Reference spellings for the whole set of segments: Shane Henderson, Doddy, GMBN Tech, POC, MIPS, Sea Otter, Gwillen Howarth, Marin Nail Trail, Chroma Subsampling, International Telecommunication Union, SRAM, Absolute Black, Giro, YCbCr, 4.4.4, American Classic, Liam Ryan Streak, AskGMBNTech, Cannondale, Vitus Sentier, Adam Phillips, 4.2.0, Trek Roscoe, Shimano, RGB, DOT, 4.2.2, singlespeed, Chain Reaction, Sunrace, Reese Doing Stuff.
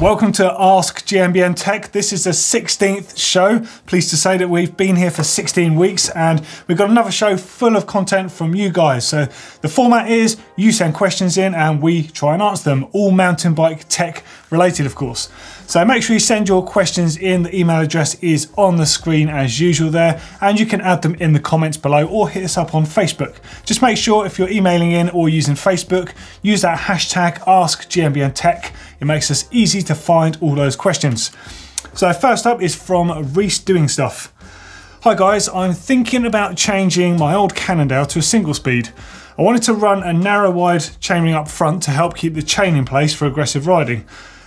Welcome to Ask GMBN Tech. This is the 16th show. Pleased to say that we've been here for 16 weeks and we've got another show full of content from you guys. So the format is you send questions in and we try and answer them, all mountain bike tech related, of course. So make sure you send your questions in. The email address is on the screen as usual there, and you can add them in the comments below or hit us up on Facebook. Just make sure if you're emailing in or using Facebook, use that hashtag AskGMBNTech. It makes us easy to find all those questions. So first up is from Reese Doing Stuff. Hi guys, I'm thinking about changing my old Cannondale to a single speed. I wanted to run a narrow wide chainring up front to help keep the chain in place for aggressive riding.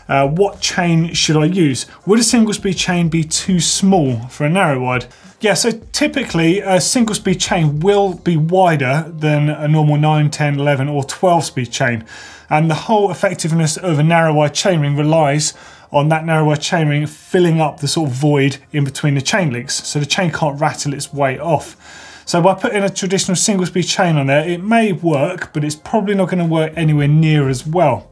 What chain should I use? Would a single speed chain be too small for a narrow wide? Yeah, so typically a single speed chain will be wider than a normal 9, 10, 11 or 12 speed chain. And the whole effectiveness of a narrow wide chainring relies on that narrow wide chainring filling up the sort of void in between the chain links, so the chain can't rattle its way off. So by putting a traditional single speed chain on there, it may work, but it's probably not going to work anywhere near as well.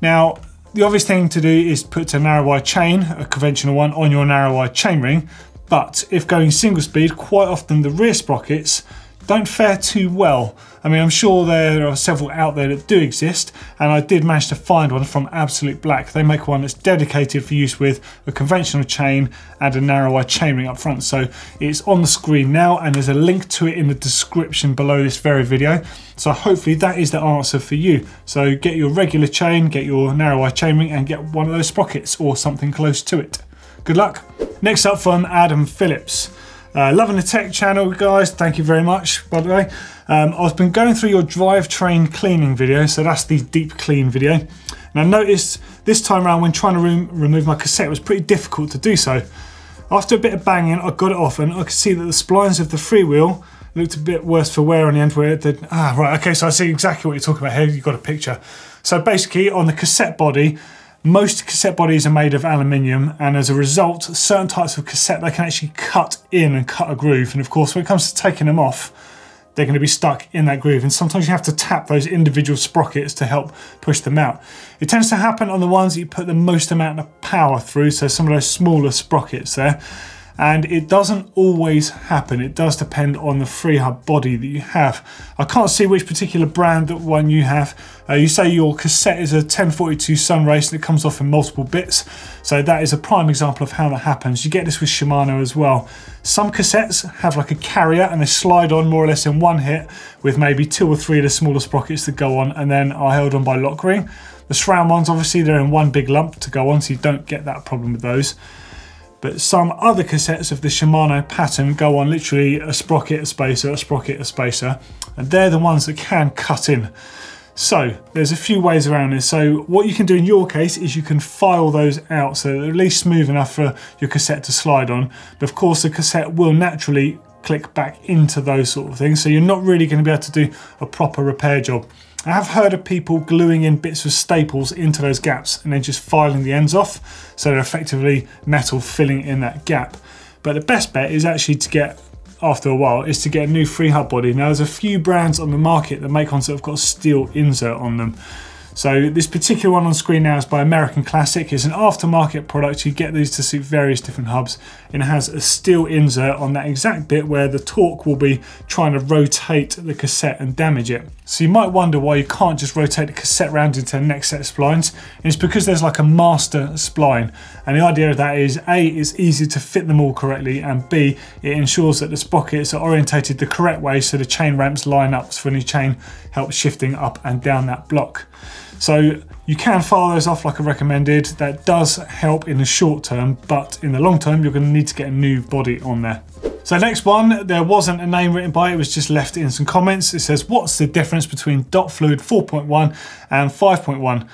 Now, the obvious thing to do is put a narrow wide chain, a conventional one, on your narrow wide chainring. But if going single speed, quite often the rear sprockets don't fare too well. I mean, I'm sure there are several out there that do exist, and I did manage to find one from Absolute Black. They make one that's dedicated for use with a conventional chain and a narrow wide chainring up front. So it's on the screen now, and there's a link to it in the description below this very video. So hopefully that is the answer for you. So get your regular chain, get your narrow wide chainring, and get one of those sprockets or something close to it. Good luck. Next up from Adam Phillips. Loving the tech channel, guys. Thank you very much, by the way. I've been going through your drivetrain cleaning video, so that's the deep clean video. And I noticed this time around when trying to remove my cassette, it was pretty difficult to do so. After a bit of banging, I got it off and I could see that the splines of the freewheel looked a bit worse for wear on the end where it did. Ah, right, okay, so I see exactly what you're talking about here. You've got a picture. So basically on the cassette body, most cassette bodies are made of aluminium, and as a result, certain types of cassette, they can actually cut in and cut a groove. And of course, when it comes to taking them off, they're going to be stuck in that groove. And sometimes you have to tap those individual sprockets to help push them out. It tends to happen on the ones that you put the most amount of power through, so some of those smaller sprockets there. And it doesn't always happen. It does depend on the free hub body that you have. I can't see which particular brand that one you have. You say your cassette is a 1042 Sunrace and it comes off in multiple bits. So that is a prime example of how that happens. You get this with Shimano as well. Some cassettes have like a carrier and they slide on more or less in one hit with maybe two or three of the smaller sprockets that go on and then are held on by lock ring. The SRAM ones, obviously they're in one big lump to go on, so you don't get that problem with those. But some other cassettes of the Shimano pattern go on literally a sprocket, a spacer, a sprocket, a spacer, and they're the ones that can cut in. So there's a few ways around this. So what you can do in your case is you can file those out so they're at least smooth enough for your cassette to slide on. But of course the cassette will naturally click back into those sort of things. So you're not really going to be able to do a proper repair job. I have heard of people gluing in bits of staples into those gaps and then just filing the ends off, so they're effectively metal filling in that gap. But the best bet is actually to get, after a while, is to get a new free hub body. Now there's a few brands on the market that make ones that have got a steel insert on them. So this particular one on screen now is by American Classic. It's an aftermarket product. You get these to suit various different hubs. It has a steel insert on that exact bit where the torque will be trying to rotate the cassette and damage it. So you might wonder why you can't just rotate the cassette round into the next set of splines. And it's because there's like a master spline. And the idea of that is A, it's easy to fit them all correctly, and B, it ensures that the sprockets are orientated the correct way so the chain ramps line up for any chain help shifting up and down that block. So you can file those off like I recommended. That does help in the short term, but in the long term, you're going to need to get a new body on there. So next one, there wasn't a name written by it, was just left in some comments. It says, what's the difference between DOT fluid 4.1 and 5.1?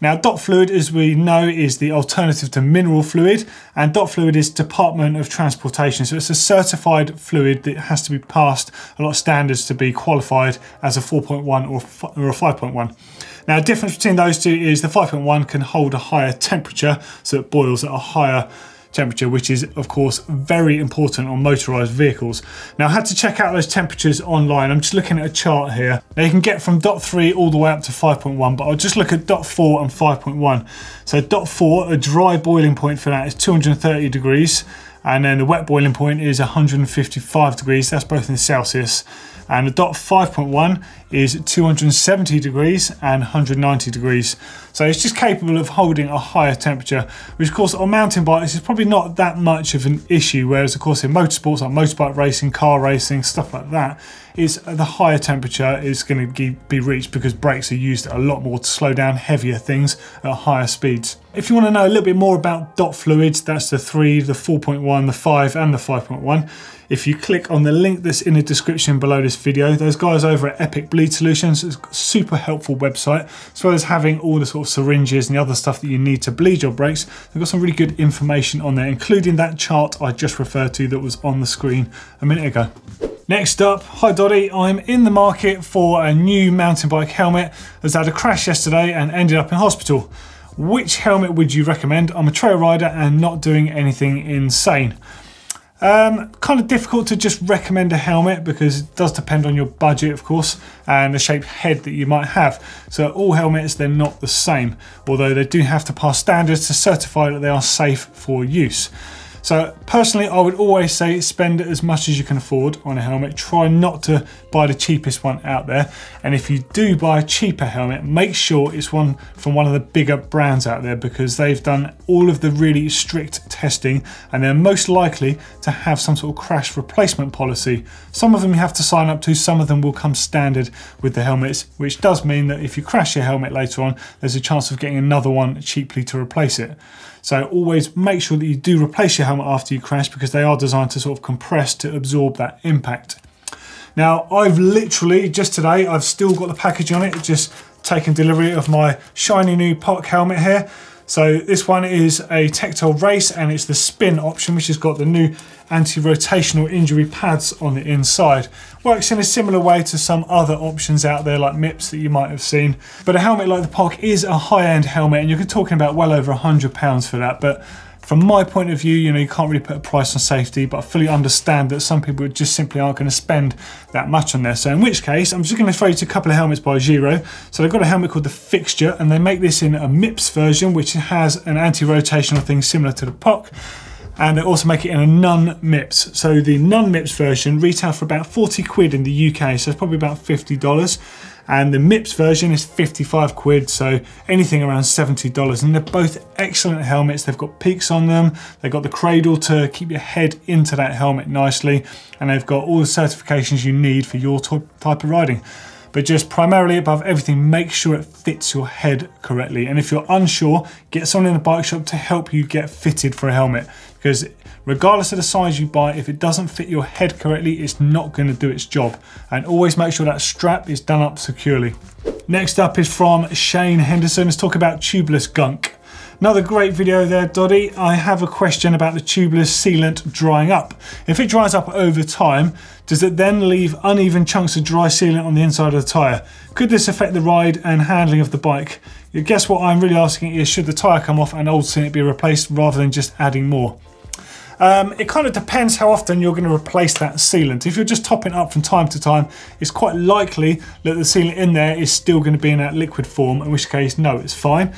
Now DOT fluid, as we know, is the alternative to mineral fluid, and DOT fluid is Department of Transportation. So it's a certified fluid that has to be passed a lot of standards to be qualified as a 4.1 or a 5.1. Now the difference between those two is the 5.1 can hold a higher temperature, so it boils at a higher temperature, which is of course very important on motorized vehicles. Now I had to check out those temperatures online. I'm just looking at a chart here. Now you can get from DOT 3 all the way up to 5.1, but I'll just look at DOT 4 and 5.1. So DOT 4, a dry boiling point for that is 230 degrees. And then the wet boiling point is 155 degrees, that's both in Celsius. And the DOT 5.1 is 270 degrees and 190 degrees. So it's just capable of holding a higher temperature, which of course on mountain bikes is probably not that much of an issue, whereas of course in motorsports like motorbike racing, car racing, stuff like that, is the higher temperature is going to be reached because brakes are used a lot more to slow down heavier things at higher speeds. If you want to know a little bit more about DOT fluids, that's the 3, the 4.1, the 5 and the 5.1. If you click on the link that's in the description below this video, those guys over at Epic Bleed Solutions, it's a super helpful website, as well as having all the sort of syringes and the other stuff that you need to bleed your brakes. They've got some really good information on there, including that chart I just referred to that was on the screen a minute ago. Next up, hi Dotty, I'm in the market for a new mountain bike helmet as I had a crash yesterday and ended up in hospital. Which helmet would you recommend? I'm a trail rider and not doing anything insane. Kind of difficult to just recommend a helmet because it does depend on your budget of course and the shaped head that you might have. So all helmets, they're not the same, although they do have to pass standards to certify that they are safe for use. So personally, I would always say spend as much as you can afford on a helmet. Try not to buy the cheapest one out there. And if you do buy a cheaper helmet, make sure it's one from one of the bigger brands out there because they've done all of the really strict testing and they're most likely to have some sort of crash replacement policy. Some of them you have to sign up to, some of them will come standard with the helmets, which does mean that if you crash your helmet later on, there's a chance of getting another one cheaply to replace it. So always make sure that you do replace your helmet after you crash because they are designed to sort of compress to absorb that impact. Now I've literally, just today, I've still got the package on it, just taken delivery of my shiny new POC helmet here. So this one is a Tectile Race and it's the spin option, which has got the new anti-rotational injury pads on the inside. Works in a similar way to some other options out there like MIPS that you might have seen. But a helmet like the POC is a high-end helmet and you're talking about well over £100 for that. But from my point of view, you can't really put a price on safety, but I fully understand that some people just simply aren't going to spend that much on there. So in which case, I'm just going to throw you to a couple of helmets by Giro. So they've got a helmet called the Fixture, and they make this in a MIPS version, which has an anti-rotational thing similar to the POC. And they also make it in a non-MIPS. So the non-MIPS version retails for about 40 quid in the UK, so it's probably about $50. And the MIPS version is 55 quid, so anything around $70. And they're both excellent helmets. They've got peaks on them. They've got the cradle to keep your head into that helmet nicely. And they've got all the certifications you need for your type of riding. But just primarily above everything, make sure it fits your head correctly. And if you're unsure, get someone in a bike shop to help you get fitted for a helmet. Because regardless of the size you buy, if it doesn't fit your head correctly, it's not going to do its job. And always make sure that strap is done up securely. Next up is from Shane Henderson. Let's talk about tubeless gunk. Another great video there, Doddy. I have a question about the tubeless sealant drying up. If it dries up over time, does it then leave uneven chunks of dry sealant on the inside of the tyre? Could this affect the ride and handling of the bike? I guess what I'm really asking is, should the tyre come off and old sealant be replaced rather than just adding more? It kind of depends how often you're going to replace that sealant. If you're just topping up from time to time, it's quite likely that the sealant in there is still going to be in that liquid form, in which case, no, it's fine.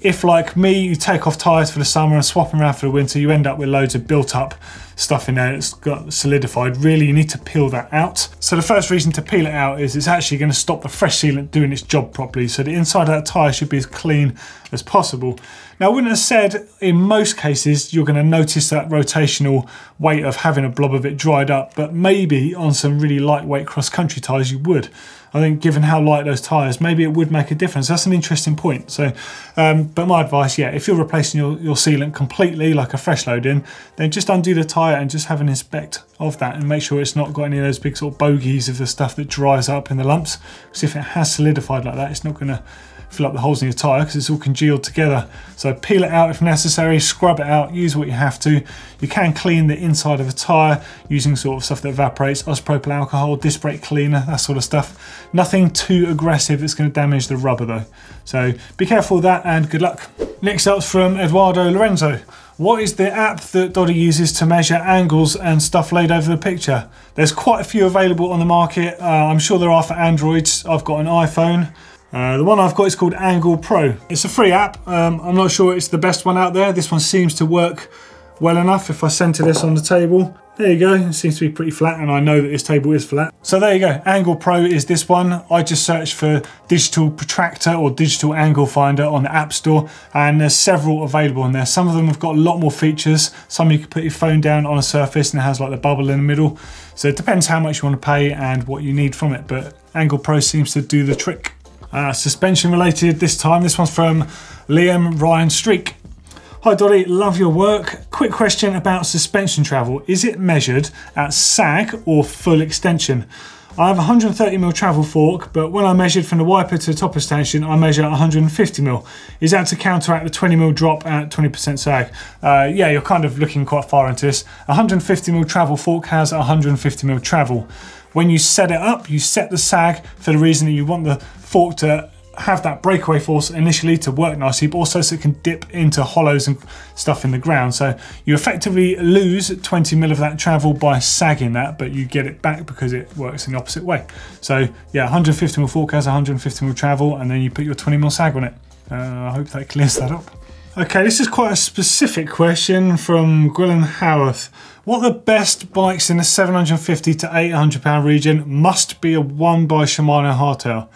If, like me, you take off tyres for the summer and swap them around for the winter, you end up with loads of built-up stuff in there. It's got solidified. Really, you need to peel that out. So the first reason to peel it out is it's actually going to stop the fresh sealant doing its job properly. So the inside of that tyre should be as clean as possible. Now, I wouldn't have said in most cases you're going to notice that rotational weight of having a blob of it dried up, but maybe on some really lightweight cross-country tyres you would. I think given how light those tyres, maybe it would make a difference. That's an interesting point. So, but my advice, yeah, if you're replacing your sealant completely, like a fresh load in, then just undo the tyre and just have an inspect of that and make sure it's not got any of those big sort of bogies of the stuff that dries up in the lumps. Because if it has solidified like that, it's not going to fill up the holes in your tyre because it's all congealed together. So peel it out if necessary, scrub it out, use what you have to. You can clean the inside of a tyre using sort of stuff that evaporates, isopropyl alcohol, disc brake cleaner, that sort of stuff. Nothing too aggressive that's going to damage the rubber though. So be careful with that and good luck. Next up's from Eduardo Lorenzo. What is the app that Doddy uses to measure angles and stuff laid over the picture? There's quite a few available on the market. I'm sure there are for Androids. I've got an iPhone. The one I've got is called Angle Pro. It's a free app. I'm not sure it's the best one out there. This one seems to work well enough. If I center this on the table, there you go. It seems to be pretty flat, and I know that this table is flat. So there you go. Angle Pro is this one. I just searched for digital protractor or digital angle finder on the App Store, and there's several available on there. Some of them have got a lot more features. Some you can put your phone down on a surface and it has like the bubble in the middle. So it depends how much you want to pay and what you need from it, but Angle Pro seems to do the trick. Suspension related this time. This one's from Liam Ryan Streak. Hi Doddy, love your work. Quick question about suspension travel. Is it measured at sag or full extension? I have 130mm travel fork, but when I measured from the wiper to the top of station, I measure 150mm. Is that to counteract the 20mm drop at 20% sag? Yeah, you're kind of looking quite far into this. 150mm travel fork has 150mm travel. When you set it up, you set the sag for the reason that you want the fork to have that breakaway force initially to work nicely, but also so it can dip into hollows and stuff in the ground. So you effectively lose 20mm of that travel by sagging that, but you get it back because it works in the opposite way. So yeah, 150mm fork has 150mm travel, and then you put your 20mm sag on it. I hope that clears that up. Okay, this is quite a specific question from Gwillen Howarth. What are the best bikes in the 750 to 800 pound region? Must be a one by Shimano hardtail.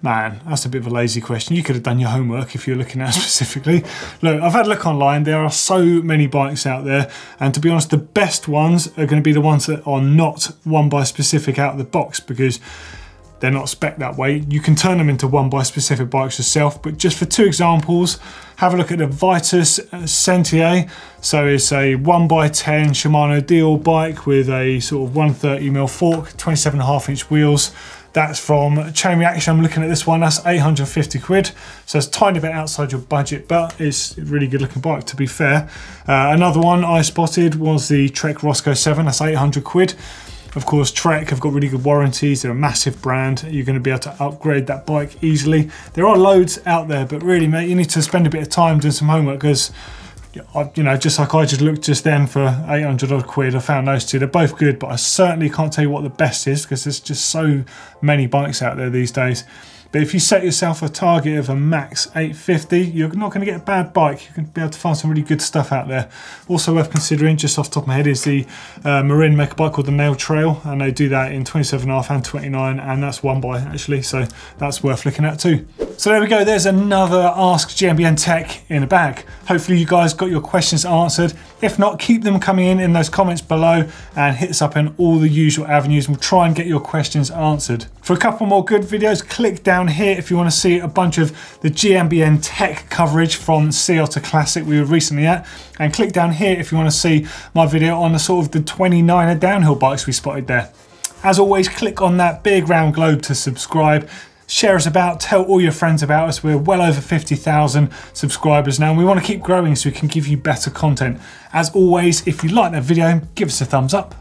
Man, that's a bit of a lazy question. You could have done your homework if you're looking at it specifically. Look, I've had a look online. There are so many bikes out there. And to be honest, the best ones are going to be the ones that are not one by specific out of the box, because they're not spec'd that way. You can turn them into one by specific bikes yourself, but just for two examples, have a look at the Vitus Sentier. So it's a 1x10 Shimano deal bike with a sort of 130mm fork, 27.5-inch wheels. That's from Chain Reaction. I'm looking at this one, that's 850 quid. So it's a tiny bit outside your budget, but it's a really good looking bike to be fair. Another one I spotted was the Trek Roscoe 7, that's 800 quid. Of course, Trek have got really good warranties. They're a massive brand. You're going to be able to upgrade that bike easily. There are loads out there, but really, mate, you need to spend a bit of time doing some homework, because, you know, just like I just looked just then for 800 odd quid, I found those two. They're both good, but I certainly can't tell you what the best is, because there's just so many bikes out there these days. But if you set yourself a target of a max 850, you're not going to get a bad bike. You're going to be able to find some really good stuff out there. Also worth considering, just off the top of my head, is the Marin make a bike called the Nail Trail, and they do that in 27.5 and 29, and that's one by actually, so that's worth looking at too. So there we go, there's another Ask GMBN Tech in a bag. Hopefully you guys got your questions answered. If not, keep them coming in those comments below, and hit us up in all the usual avenues, and we'll try and get your questions answered. For a couple more good videos, click down here if you want to see a bunch of the GMBN Tech coverage from Sea Otter Classic we were recently at, and click down here if you want to see my video on the sort of the 29er downhill bikes we spotted there. As always, click on that big round globe to subscribe. Share us about, tell all your friends about us. We're well over 50,000 subscribers now, and we want to keep growing so we can give you better content. As always, if you like that video, give us a thumbs up.